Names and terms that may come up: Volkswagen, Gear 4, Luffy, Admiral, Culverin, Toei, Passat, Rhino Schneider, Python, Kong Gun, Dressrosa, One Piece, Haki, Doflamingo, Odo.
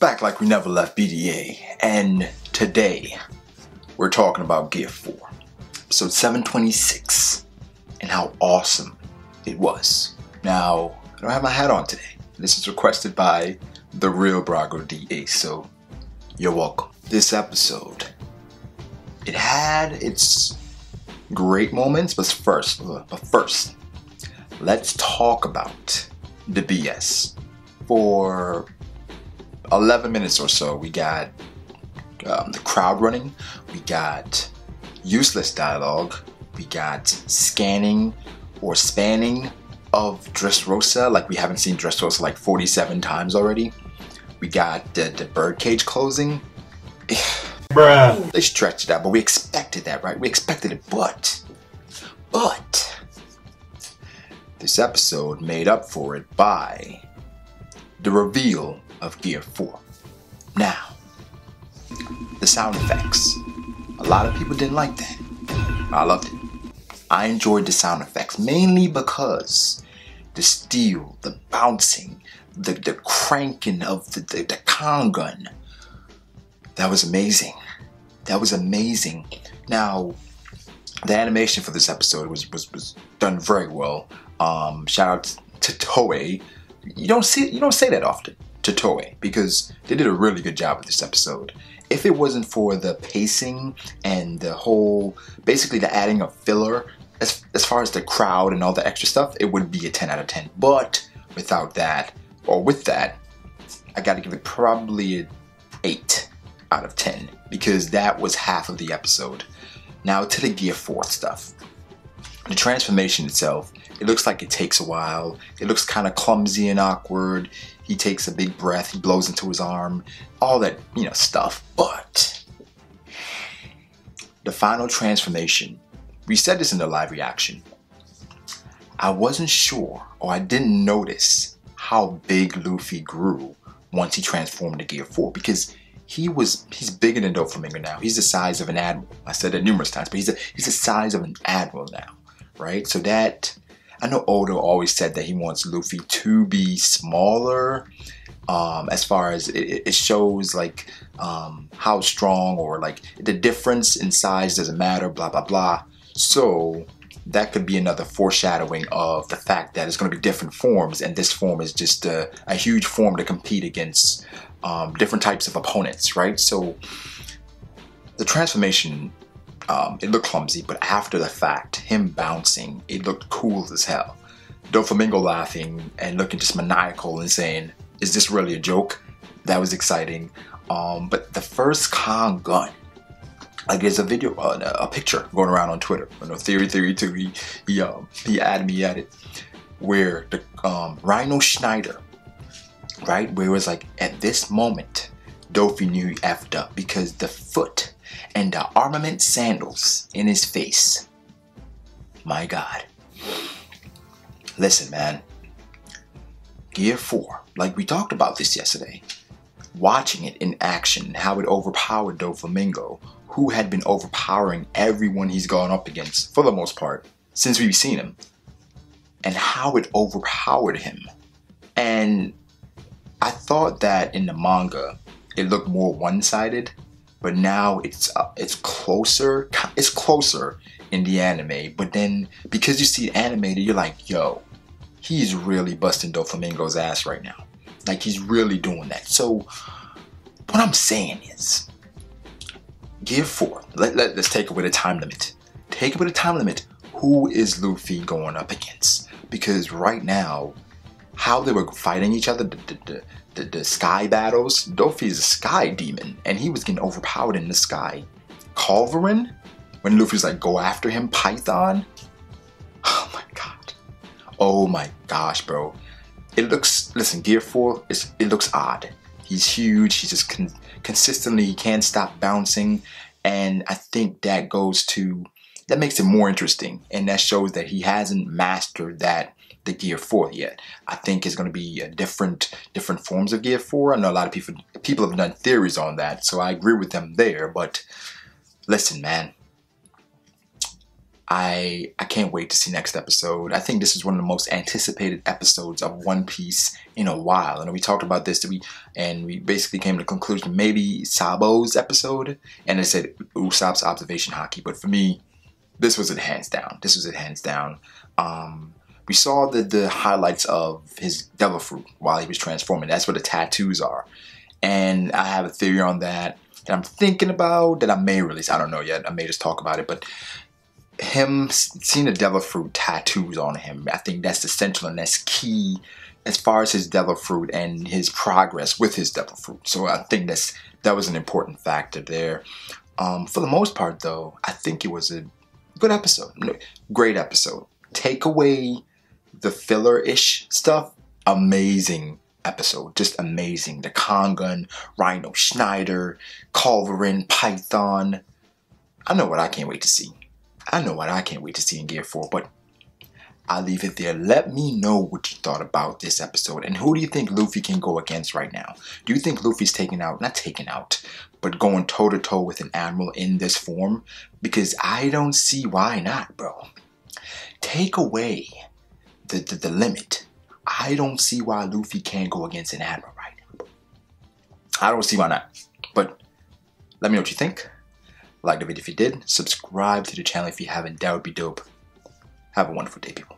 back like we never left BDA, and today we're talking about Gear 4, episode 726, and how awesome it was. Now, I don't have my hat on today. This is requested by the real Brago DA, so you're welcome. This episode, it had its great moments, but first, let's talk about the BS. For 11 minutes or so, we got the crowd running, we got useless dialogue, we got scanning or spanning of Dressrosa, like we haven't seen Dressrosa like 47 times already. We got the birdcage closing. Bruh. They stretched it out, but we expected that, right? We expected it, but this episode made up for it by the reveal of Gear 4. Now, the sound effects. A lot of people didn't like that. I loved it. I enjoyed the sound effects, mainly because the steel, the bouncing, the cranking of the Kong Gun. That was amazing. That was amazing. Now, the animation for this episode was done very well. Shout out to Toei. You don't say that often, to Toei, because they did a really good job with this episode. If it wasn't for the pacing and the whole, basically the adding of filler, as far as the crowd and all the extra stuff, it would be a 10 out of 10. But without that, or with that, I gotta give it probably an 8 out of 10, because that was half of the episode. Now to the Gear 4 stuff. The transformation itself, it looks like it takes a while. It looks kind of clumsy and awkward. He takes a big breath, he blows into his arm, all that, you know, stuff. But the final transformation, we said this in the live reaction. I wasn't sure, or I didn't notice how big Luffy grew once he transformed to Gear 4, because he's bigger than Doflamingo now. He's the size of an admiral. I said that numerous times, but he's the size of an admiral now, right? So that, I know Odo always said that he wants Luffy to be smaller, as far as it shows, like, how strong, or like the difference in size doesn't matter, blah, blah, blah. So that could be another foreshadowing of the fact that it's going to be different forms, and this form is just a huge form to compete against different types of opponents, right? So the transformation, it looked clumsy, but after the fact, him bouncing, it looked cool as hell. Doflamingo laughing and looking just maniacal and saying, is this really a joke? That was exciting. But the first Kong Gun, like, there's a video, a picture going around on Twitter. I know Theory2, he added me at it, where the Rhino Schneider, right, where it was like, at this moment, Dofi knew he effed up, because the foot and the armament sandals in his face. My God. Listen, man. Gear 4, like we talked about this yesterday, watching it in action, how it overpowered Doflamingo, who had been overpowering everyone he's gone up against, for the most part, since we've seen him, and how it overpowered him. And I thought that in the manga, it looked more one-sided, but now it's closer in the anime. But then, because you see it animated, you're like, yo, he's really busting Doflamingo's ass right now. Like, he's really doing that. So what I'm saying is, Gear 4, let's take away the time limit. Take away the time limit. Who is Luffy going up against? Because right now, how they were fighting each other, the sky battles, Dofi is a sky demon, and he was getting overpowered in the sky. Culverin, when Luffy's like, go after him, Python. Oh my God. Oh my gosh, bro. It looks, listen, Gear 4, it looks odd. He's huge, he's just consistently, he can't stop bouncing, and I think that goes to, that makes it more interesting, and that shows that he hasn't mastered that, the Gear 4 yet. I think it's going to be different forms of Gear 4. I know a lot of people have done theories on that, so I agree with them there. But listen, man, I can't wait to see next episode. I think this is one of the most anticipated episodes of One Piece in a while. And we talked about this, and we basically came to the conclusion maybe Sabo's episode, and I said Usopp's observation haki. But for me, this was it hands down. This was it hands down. We saw the highlights of his devil fruit while he was transforming. That's where the tattoos are, and I have a theory on that that I'm thinking about that I may release. I don't know yet. I may just talk about it, but. Him seeing the devil fruit tattoos on him, I think that's essential and that's key as far as his devil fruit and his progress with his devil fruit. So I think that was an important factor there. For the most part, though, I think it was a good episode, great episode. Take away the filler-ish stuff, amazing episode, just amazing. The Kong Gun, Rhino Schneider, Culverin, Python. I know what I can't wait to see. I know what I can't wait to see in Gear 4, but I'll leave it there. Let me know what you thought about this episode. And who do you think Luffy can go against right now? Do you think Luffy's not taking out, but going toe-to-toe with an admiral in this form? Because I don't see why not, bro. Take away the limit. I don't see why Luffy can't go against an admiral right now. I don't see why not. But let me know what you think. Like the video if you did, subscribe to the channel if you haven't, that would be dope. Have a wonderful day, people.